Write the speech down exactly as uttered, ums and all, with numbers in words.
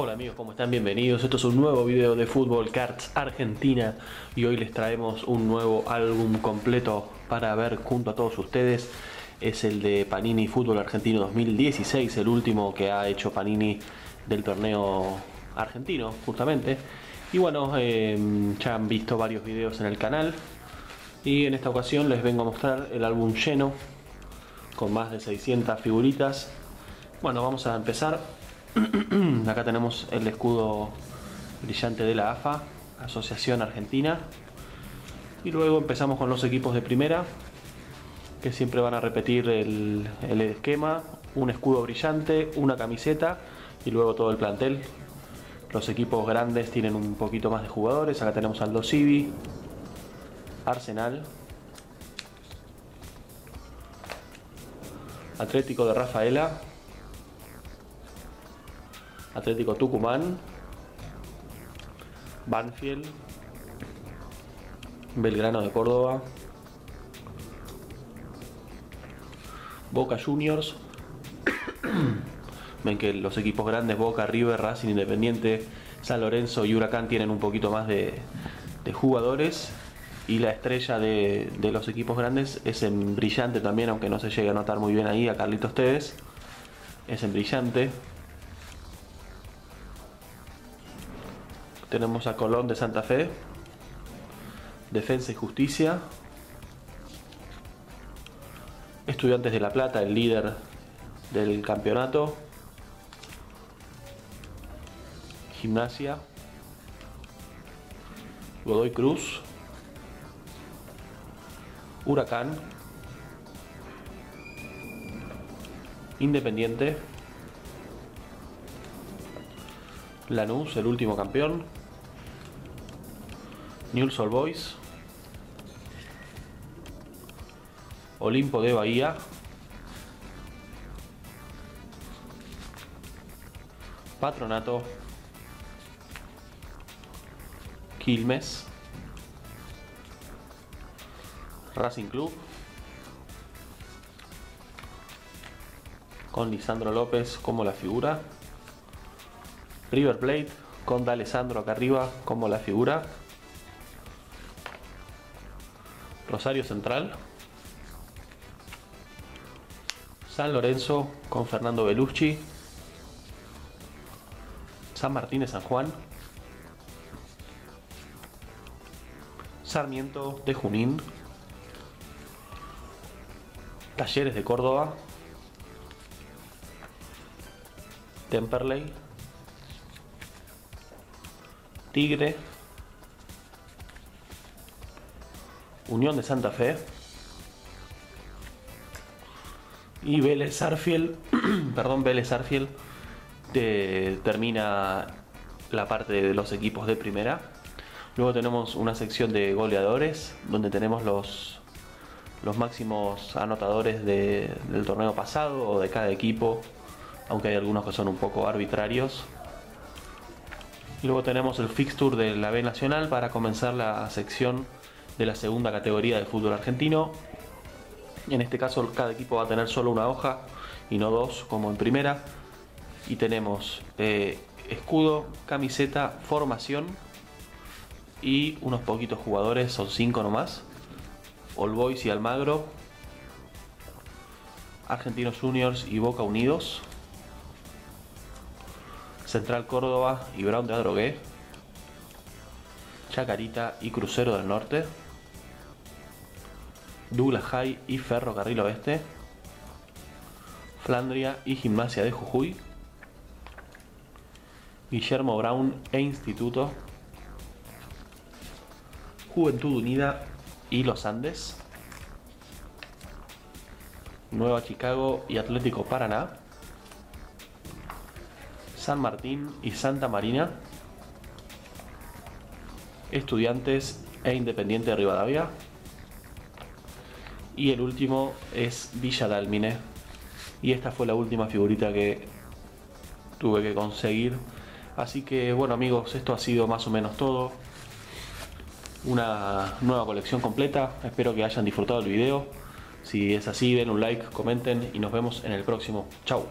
Hola amigos, ¿cómo están? Bienvenidos. Esto es un nuevo video de Football Cards Argentina y hoy les traemos un nuevo álbum completo para ver junto a todos ustedes. Es el de Panini Fútbol Argentino dos mil dieciséis, el último que ha hecho Panini del torneo argentino, justamente. Y bueno, eh, ya han visto varios videos en el canal y en esta ocasión les vengo a mostrar el álbum lleno con más de seiscientas figuritas. Bueno, vamos a empezar. Acá tenemos el escudo brillante de la A F A, Asociación Argentina, y luego empezamos con los equipos de primera, que siempre van a repetir el, el esquema: un escudo brillante, una camiseta y luego todo el plantel. Los equipos grandes tienen un poquito más de jugadores. Acá tenemos Aldo Civi, Arsenal, Atlético de Rafaela, Atlético Tucumán, Banfield, Belgrano de Córdoba, Boca Juniors. Ven que los equipos grandes, Boca, River, Racing, Independiente, San Lorenzo y Huracán, tienen un poquito más de, de jugadores, y la estrella de, de los equipos grandes es en brillante también, aunque no se llegue a notar muy bien ahí, a Carlitos Teves, es en brillante. Tenemos a Colón de Santa Fe, Defensa y Justicia, Estudiantes de La Plata, el líder del campeonato, Gimnasia, Godoy Cruz, Huracán, Independiente, Lanús, el último campeón, Newell's All Boys, Olimpo de Bahía, Patronato, Quilmes, Racing Club, con Lisandro López como la figura, River Plate, con D'Alessandro acá arriba como la figura, Rosario Central, San Lorenzo con Fernando Bellucci, San Martín de San Juan, Sarmiento de Junín, Talleres de Córdoba, Temperley, Tigre, Unión de Santa Fe y Vélez Sarsfield. Perdón, Vélez Sarsfield te, termina la parte de los equipos de primera. Luego tenemos una sección de goleadores, donde tenemos los, los máximos anotadores de, del torneo pasado o de cada equipo, aunque hay algunos que son un poco arbitrarios. Luego tenemos el fixture de la B Nacional para comenzar la sección de la segunda categoría del fútbol argentino. En este caso cada equipo va a tener solo una hoja y no dos como en primera, y tenemos eh, escudo, camiseta, formación y unos poquitos jugadores, son cinco nomás: All Boys y Almagro, Argentinos Juniors y Boca Unidos, Central Córdoba y Brown de Adrogué, Chacarita y Crucero del Norte, Douglas High y Ferrocarril Oeste, Flandria y Gimnasia de Jujuy, Guillermo Brown e Instituto, Juventud Unida y Los Andes, Nueva Chicago y Atlético Paraná, San Martín y Santa Marina, Estudiantes e Independiente de Rivadavia, y el último es Villa Dálmine. Y esta fue la última figurita que tuve que conseguir. Así que bueno amigos, esto ha sido más o menos todo, una nueva colección completa. Espero que hayan disfrutado el video. Si es así, den un like, comenten y nos vemos en el próximo. Chau.